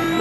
I